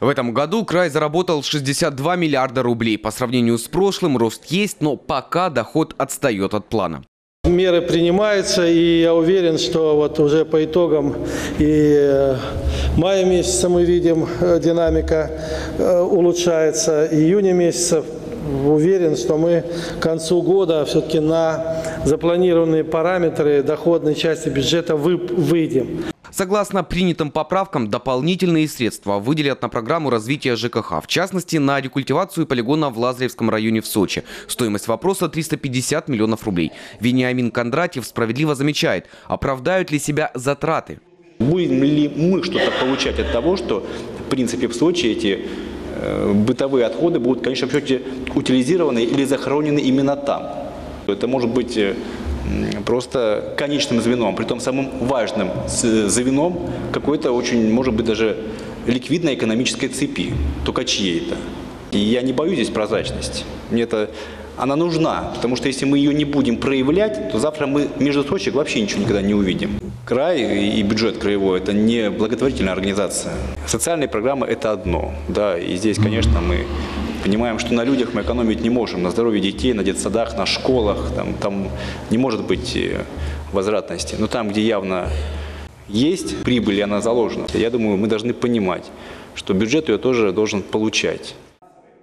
В этом году край заработал 62 миллиарда рублей. По сравнению с прошлым рост есть, но пока доход отстает от плана. Меры принимаются, и я уверен, что вот уже по итогам и мая месяца мы видим, динамика улучшается, июня месяца. Уверен, что мы к концу года все-таки на запланированные параметры доходной части бюджета выйдем. Согласно принятым поправкам, дополнительные средства выделят на программу развития ЖКХ, в частности, на рекультивацию полигона в Лазаревском районе в Сочи. Стоимость вопроса – 350 миллионов рублей. Вениамин Кондратьев справедливо замечает, оправдают ли себя затраты. Будем ли мы что-то получать от того, что в принципе в Сочи эти бытовые отходы будут, конечно, в счете утилизированы или захоронены именно там. Это может быть просто конечным звеном, притом самым важным звеном какой-то очень, может быть, даже ликвидной экономической цепи, только чьей-то. И я не боюсь здесь прозрачности. Мне она нужна, потому что если мы ее не будем проявлять, то завтра мы между строчек вообще ничего никогда не увидим. Край и бюджет краевой – это не благотворительная организация. Социальные программы – это одно. Да, и здесь, конечно, мы понимаем, что на людях мы экономить не можем. На здоровье детей, на детсадах, на школах. Там не может быть возвратности. Но там, где явно есть прибыль, и она заложена, я думаю, мы должны понимать, что бюджет ее тоже должен получать.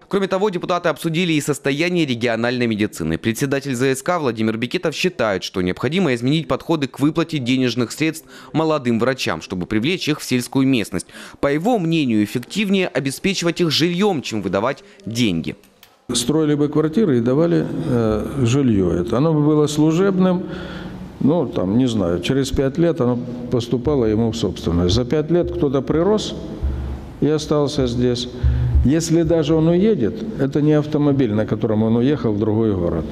Кроме того, депутаты обсудили и состояние региональной медицины. Председатель ЗСК Владимир Бекетов считает, что необходимо изменить подходы к выплате денежных средств молодым врачам, чтобы привлечь их в сельскую местность. По его мнению, эффективнее обеспечивать их жильем, чем выдавать деньги. Строили бы квартиры и давали жилье. Оно бы было служебным. Ну, там, не знаю, через 5 лет оно поступало ему в собственность. За 5 лет кто-то прирос и остался здесь. Если даже он уедет, это не автомобиль, на котором он уехал в другой город.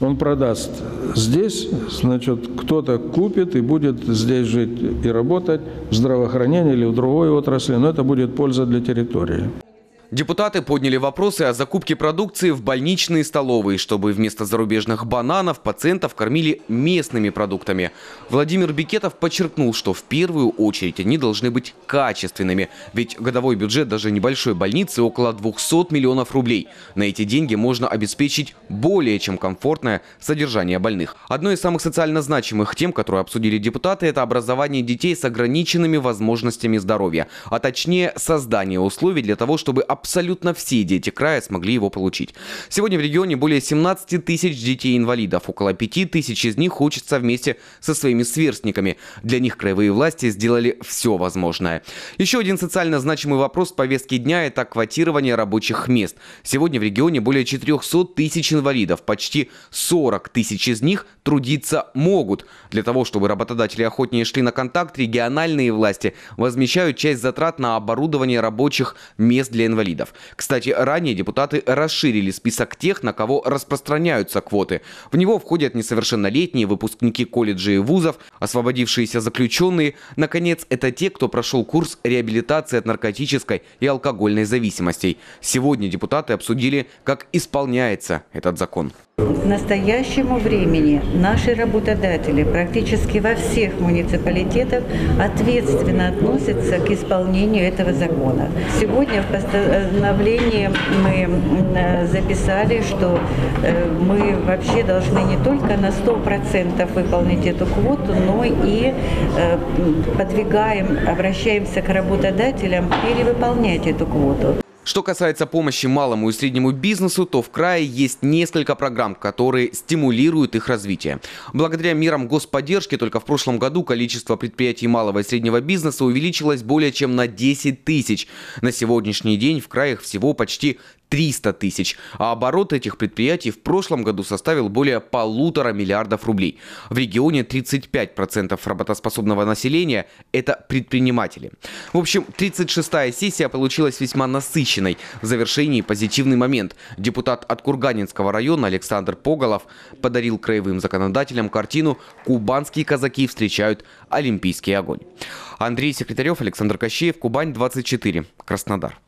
Он продаст здесь, значит, кто-то купит и будет здесь жить и работать в здравоохранении или в другой отрасли, но это будет польза для территории. Депутаты подняли вопросы о закупке продукции в больничные столовые, чтобы вместо зарубежных бананов пациентов кормили местными продуктами. Владимир Бекетов подчеркнул, что в первую очередь они должны быть качественными. Ведь годовой бюджет даже небольшой больницы около 200 миллионов рублей. На эти деньги можно обеспечить более чем комфортное содержание больных. Одной из самых социально значимых тем, которую обсудили депутаты, это образование детей с ограниченными возможностями здоровья. А точнее, создание условий для того, чтобы абсолютно все дети края смогли его получить. Сегодня в регионе более 17 тысяч детей-инвалидов. Около 5 тысяч из них учатся вместе со своими сверстниками. Для них краевые власти сделали все возможное. Еще один социально значимый вопрос повестки дня – это квотирование рабочих мест. Сегодня в регионе более 400 тысяч инвалидов. Почти 40 тысяч из них трудиться могут. Для того, чтобы работодатели охотнее шли на контакт, региональные власти возмещают часть затрат на оборудование рабочих мест для инвалидов. Кстати, ранее депутаты расширили список тех, на кого распространяются квоты. В него входят несовершеннолетние, выпускники колледжей и вузов, освободившиеся заключенные. Наконец, это те, кто прошел курс реабилитации от наркотической и алкогольной зависимостей. Сегодня депутаты обсудили, как исполняется этот закон. К настоящему времени наши работодатели практически во всех муниципалитетах ответственно относятся к исполнению этого закона. Сегодня в постановлении мы записали, что мы вообще должны не только на 100% выполнить эту квоту, но и обращаемся к работодателям перевыполнять эту квоту. Что касается помощи малому и среднему бизнесу, то в крае есть несколько программ, которые стимулируют их развитие. Благодаря мерам господдержки только в прошлом году количество предприятий малого и среднего бизнеса увеличилось более чем на 10 тысяч. На сегодняшний день в крае всего почти 300 тысяч, а оборот этих предприятий в прошлом году составил более 1,5 миллиарда рублей. В регионе 35% работоспособного населения – это предприниматели. В общем, 36-я сессия получилась весьма насыщенной. В завершении позитивный момент. Депутат от Курганинского района Александр Поголов подарил краевым законодателям картину «Кубанские казаки встречают олимпийский огонь». Андрей Секретарев, Александр Кощеев, Кубань, 24, Краснодар.